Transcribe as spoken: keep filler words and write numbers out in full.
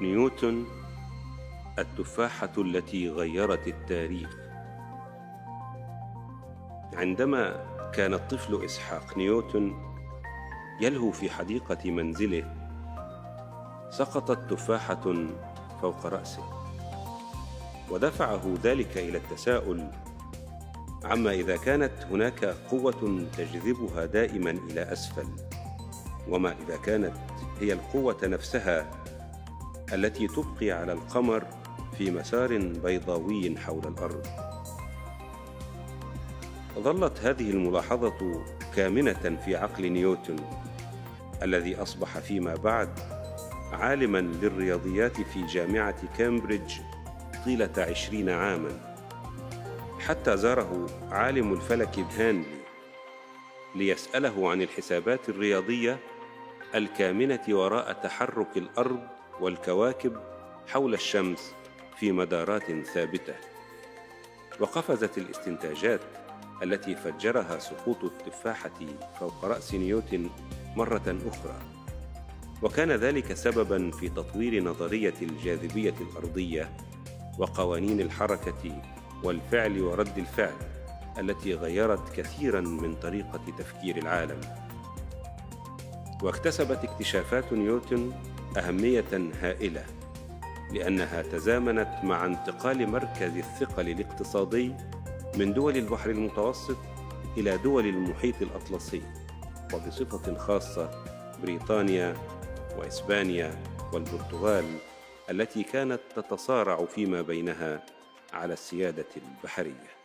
نيوتن، التفاحة التي غيرت التاريخ. عندما كان الطفل إسحاق نيوتن يلهو في حديقة منزله، سقطت تفاحة فوق رأسه، ودفعه ذلك إلى التساؤل عما إذا كانت هناك قوة تجذبها دائما إلى أسفل، وما إذا كانت هي القوة نفسها التي تبقي على القمر في مسار بيضاوي حول الأرض. ظلت هذه الملاحظة كامنة في عقل نيوتن، الذي أصبح فيما بعد عالماً للرياضيات في جامعة كامبريدج طيلة عشرين عاماً، حتى زاره عالم الفلك هانلي ليسأله عن الحسابات الرياضية الكامنة وراء تحرك الأرض والكواكب حول الشمس في مدارات ثابتة. وقفزت الاستنتاجات التي فجرها سقوط التفاحة فوق رأس نيوتن مرة أخرى، وكان ذلك سبباً في تطوير نظرية الجاذبية الأرضية وقوانين الحركة والفعل ورد الفعل، التي غيرت كثيراً من طريقة تفكير العالم. واكتسبت اكتشافات نيوتن أهمية هائلة، لأنها تزامنت مع انتقال مركز الثقل الاقتصادي من دول البحر المتوسط إلى دول المحيط الأطلسي، وبصفة خاصة بريطانيا وإسبانيا والبرتغال التي كانت تتصارع فيما بينها على السيادة البحرية.